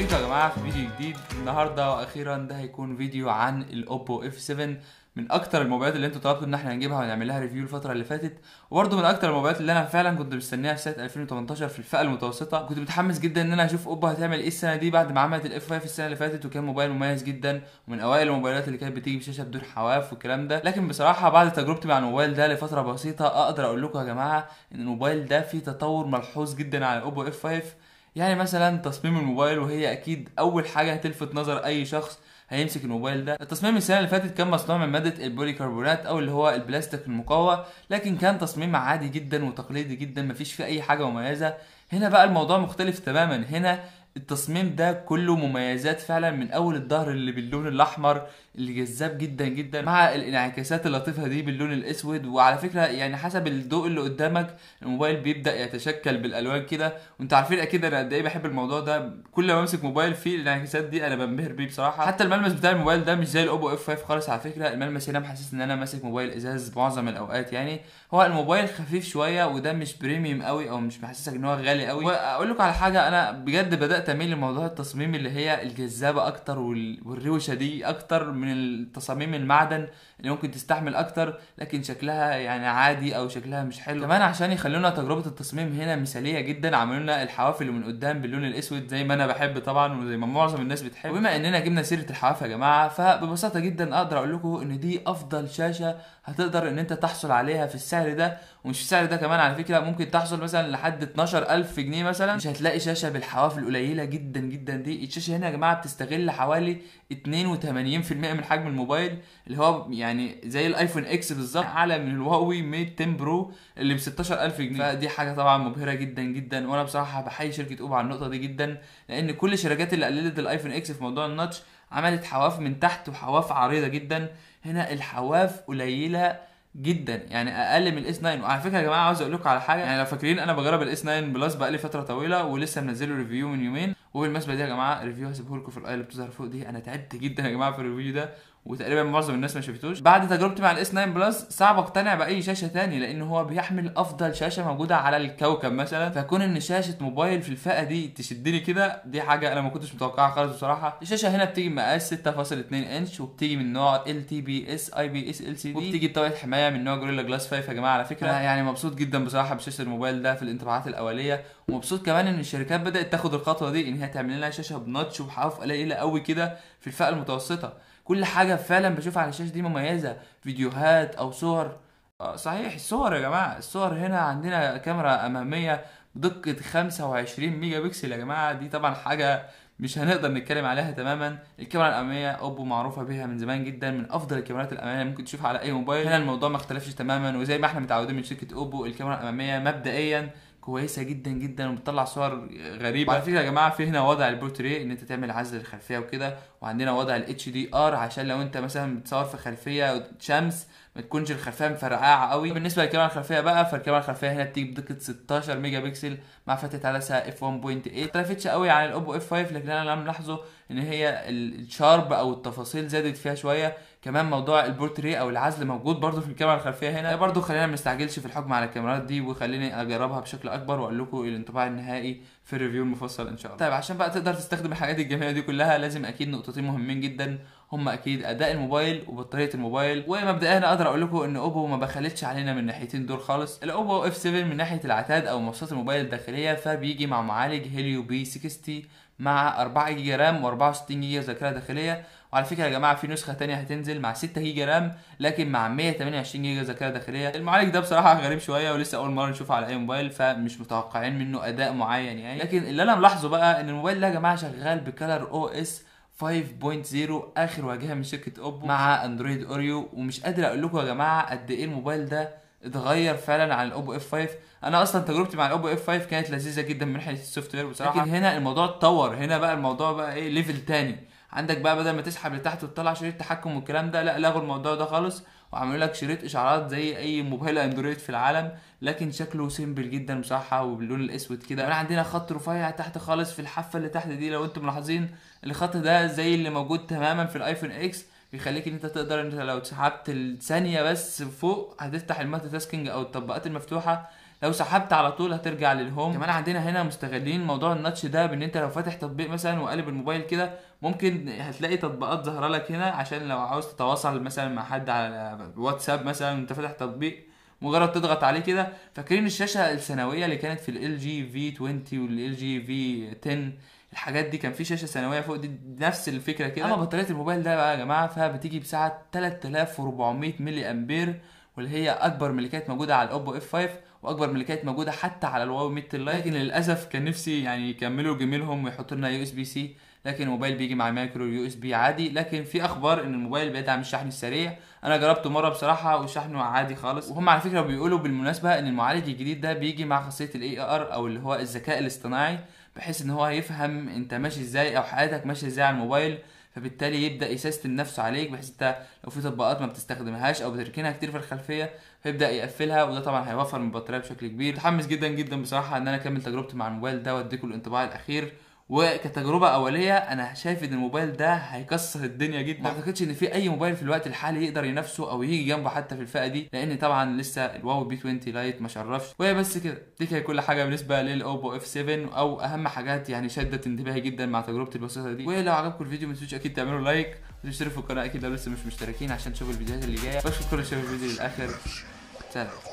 بيكم يا جماعه في فيديو جديد النهارده، واخيرا ده هيكون فيديو عن الاوبو اف 7، من اكتر الموبايلات اللي انتوا طلبتوا ان احنا هنجيبها ونعمل لها ريفيو الفتره اللي فاتت، وبرده من اكتر الموبايلات اللي انا فعلا كنت مستنيها في سنه 2018 في الفئه المتوسطه. كنت متحمس جدا ان انا اشوف اوبو هتعمل ايه السنه دي بعد ما عملت الاف 5 السنه اللي فاتت، وكان موبايل مميز جدا ومن اوائل الموبايلات اللي كانت بتيجي بشاشه بدون حواف والكلام ده. لكن بصراحه بعد تجربتي مع الموبايل ده لفتره بسيطه، اقدر اقول لكم يا جماعه ان الموبايل ده فيه تطور ملحوظ جدا على الاوبو اف 5. يعني مثلا تصميم الموبايل، وهي اكيد اول حاجه هتلفت نظر اي شخص هيمسك الموبايل ده. التصميم السنه اللي فاتت كان مصنوع من ماده البوليكربونات او اللي هو البلاستيك المقوى، لكن كان تصميم عادي جدا وتقليدي جدا، مفيش فيه اي حاجه مميزه. هنا بقى الموضوع مختلف تماما، هنا التصميم ده كله مميزات فعلا، من اول الظهر اللي باللون الاحمر اللي جذاب جدا جدا، مع الانعكاسات اللطيفه دي باللون الاسود. وعلى فكره يعني حسب الضوء اللي قدامك الموبايل بيبدا يتشكل بالالوان كده، وانتوا عارفين اكيد انا قد ايه بحب الموضوع ده، كل ما امسك موبايل فيه الانعكاسات دي انا بنبهر بيه بصراحه. حتى الملمس بتاع الموبايل ده مش زي الاوبو اف 5 خالص، على فكره الملمس هنا محسس ان انا ماسك موبايل ازاز معظم الاوقات. يعني هو الموبايل خفيف شويه، وده مش بريميوم قوي او مش محسسك ان هو غالي قوي. واقول لكم على حاجه، انا بجد بدات اميل لموضوع التصميم اللي هي الجذابه اكتر والروشه دي اكتر من التصاميم المعدن اللي ممكن تستحمل اكتر لكن شكلها يعني عادي او شكلها مش حلو. كمان عشان يخلونا تجربه التصميم هنا مثاليه جدا، عملوا لنا الحواف اللي من قدام باللون الاسود زي ما انا بحب طبعا وزي ما معظم الناس بتحب. وبما اننا جبنا سيره الحواف يا جماعه، فببساطه جدا اقدر اقول لكم ان دي افضل شاشه هتقدر ان انت تحصل عليها في السعر ده، ومش السعر ده كمان على فكره، ممكن تحصل مثلا لحد 12000 جنيه مثلا مش هتلاقي شاشه بالحواف القليله جدا جدا دي. الشاشه هنا يا جماعه بتستغل حوالي 82% من حجم الموبايل، اللي هو يعني زي الايفون اكس بالظبط، اعلى من الهواوي ميت 10 برو اللي ب 16000 جنيه، فدي حاجه طبعا مبهره جدا جدا. وانا بصراحه بحيي شركه اوبو على النقطه دي جدا، لان كل الشركات اللي قللت الايفون اكس في موضوع الناتش عملت حواف من تحت وحواف عريضه جدا، هنا الحواف قليله جدا يعني اقل من الاس 9. وعلى فكره يا جماعه عاوز اقول لكم على حاجه، يعني لو فاكرين انا بجرب الاس 9 بلس بقالي فتره طويله، ولسه منزله ريفيو من يومين. وبالمناسبه دي يا جماعه ريفيو هسيبه لكم في الاي اللي بتظهر فوق دي، انا تعبت جدا يا جماعه في الريفيو ده وتقريبا معظم الناس ما شافتوش. بعد تجربتي مع الاس 9 بلس صعب اقتنع باي شاشه ثانيه، لان هو بيحمل افضل شاشه موجوده على الكوكب مثلا، فكون ان شاشه موبايل في الفئه دي تشدني كده دي حاجه انا ما كنتش متوقعها خالص بصراحه. الشاشه هنا بتيجي بمقاس 6.2 انش، وبتيجي من نوع LTPS IPS LCD، وبتيجي بطاقه حمايه من نوع جوريلا جلاس 5 يا جماعه. على فكره يعني مبسوط جدا بصراحه بشاشه الموبايل ده في الانطباعات الاوليه، ومبسوط كمان ان الشركات بدات تاخد الخطوه دي ان هي تعمل لنا شاشه بناتش وبحواف قليله قوي كده في الفئه المتوسطه. كل حاجه فعلا بشوف على الشاشه دي مميزه، فيديوهات او صور. صحيح الصور يا جماعه، الصور هنا عندنا كاميرا اماميه بدقه 25 ميجا بكسل يا جماعه، دي طبعا حاجه مش هنقدر نتكلم عليها تماما. الكاميرا الاماميه اوبو معروفه بيها من زمان جدا، من افضل الكاميرات الاماميه ممكن تشوفها على اي موبايل. هنا الموضوع ما اختلفش تماما، وزي ما احنا متعودين من شركه اوبو الكاميرا الاماميه مبدئيا كويسه جدا جدا وبتطلع صور غريبه. وعلى فكره يا جماعه في هنا وضع البورتريه ان انت تعمل عزل الخلفيه وكده، وعندنا وضع الاتش دي ار عشان لو انت مثلا بتصور في خلفيه شمس ما تكونش الخلفيه مفرقعه قوي. بالنسبه للكاميرا الخلفيه بقى، فالكاميرا الخلفيه هنا بتيجي بدقه 16 ميجا بكسل مع فتحه عدسه اف 1.8، ما اختلفتش قوي عن الاوبو اف 5، لكن انا ملاحظه ان هي الشارب او التفاصيل زادت فيها شويه. كمان موضوع البورتريه او العزل موجود برده في الكاميرا الخلفيه هنا، برده خلينا ما نستعجلش في الحكم على الكاميرات دي، وخليني اجربها بشكل اكبر واقول لكم الانطباع النهائي في الريفيو المفصل ان شاء الله. طيب عشان بقى تقدر تستخدم الحاجات الجميله دي كلها، لازم اكيد نقطتين مهمين جدا، هم اكيد اداء الموبايل وبطاريه الموبايل. ومبدئيا انا اقدر اقول لكم ان اوبو ما بخلتش علينا من ناحيتين دول خالص. الاوبو اف 7 من ناحيه العتاد او مواصفات الموبايل الداخليه، فبيجي مع معالج هيليو بي 60 مع 4 جيجا رام و64 جيجا ذاكره داخليه. وعلى فكره يا جماعه في نسخه ثانيه هتنزل مع 6 جيجا رام لكن مع 128 جيجا ذاكره داخليه. المعالج ده بصراحه غريب شويه ولسه اول مره نشوفه على اي موبايل، فمش متوقعين منه اداء معين يعني. لكن اللي انا ملاحظه بقى ان الموبايل ده يا جماعه شغال بكالر او اس 5.0 اخر واجهه من شركه اوبو مع اندرويد اوريو، ومش قادر اقول لكم يا جماعه قد ايه الموبايل ده اتغير فعلا عن الاوبو اف 5. انا اصلا تجربتي مع الاوبو اف 5 كانت لذيذه جدا من ناحيه السوفت وير بصراحه، لكن هنا الموضوع اتطور. هنا بقى الموضوع بقى ايه، ليفل تاني عندك بقى، بدل ما تسحب لتحت وتطلع شريط تحكم والكلام ده، لا لغوا الموضوع ده خالص وعملوا لك شريط اشعارات زي اي موبايل اندرويد في العالم، لكن شكله سيمبل جدا بصراحه وباللون الاسود كده. كمان عندنا خط رفيع تحت خالص في الحافه اللي تحت دي، لو انتم ملاحظين الخط ده زي اللي موجود تماما في الايفون اكس، بيخليك ان انت تقدر انت لو سحبت الثانيه بس فوق هتفتح المالتي تاسكينج او التطبيقات المفتوحه. لو سحبت على طول هترجع للهوم. كمان عندنا هنا مستغلين موضوع الناتش ده بان انت لو فاتح تطبيق مثلا وقلب الموبايل كده ممكن هتلاقي تطبيقات ظاهره لك هنا، عشان لو عاوز تتواصل مثلا مع حد على واتساب مثلا انت فاتح تطبيق مجرد تضغط عليه كده. فاكرين الشاشه الثانويه اللي كانت في ال LG V20 وال LG V10 الحاجات دي كان في شاشه ثانويه فوق دي نفس الفكره كده. اما بطاريه الموبايل ده بقى يا جماعه فبتيجي بسعه 3400 ملي امبير، واللي هي اكبر من اللي كانت موجوده على الاوبو اف 5 واكبر من اللي كانت موجوده حتى على الواوي ميت لايت. لكن للاسف كان نفسي يعني يكملوا جميلهم ويحطوا لنا USB C، لكن الموبايل بيجي مع مايكرو USB عادي. لكن في اخبار ان الموبايل بيدعم الشحن السريع، انا جربته مره بصراحه وشحنه عادي خالص. وهم على فكره بيقولوا بالمناسبه ان المعالج الجديد ده بيجي مع خاصيه AR او اللي هو الذكاء الاصطناعي، بحيث ان هو هيفهم انت ماشي ازاي او حياتك ماشيه ازاي على الموبايل، فبالتالي يبدا يسيستم نفسه عليك بحيث انت لو في تطبيقات ما بتستخدمهاش او بتركنها كتير في الخلفيه هيبدا يقفلها، وده طبعا هيوفر من البطاريه بشكل كبير. متحمس جدا جدا بصراحه ان انا اكمل تجربتي مع الموبايل ده واديكم الانطباع الاخير. وكتجربه اوليه انا شايف ان الموبايل ده هيكسر الدنيا جدا، ما اعتقدش ان في اي موبايل في الوقت الحالي يقدر ينافسه او يجي جنبه حتى في الفئه دي، لان طبعا لسه الواوي P20 لايت ما شرفش. وهي بس كده دي كانت كل حاجه بالنسبه للاوبو F7 او اهم حاجات يعني شدت انتباهي جدا مع تجربتي البسيطه دي. ولو عجبكم الفيديو ما تنسوش اكيد تعملوا لايك وتشتركوا في القناه اكيد لو لسه مش مشتركين عشان تشوفوا الفيديوهات اللي جايه. بشكركم على مشاهده الفيديو للاخر، سلام.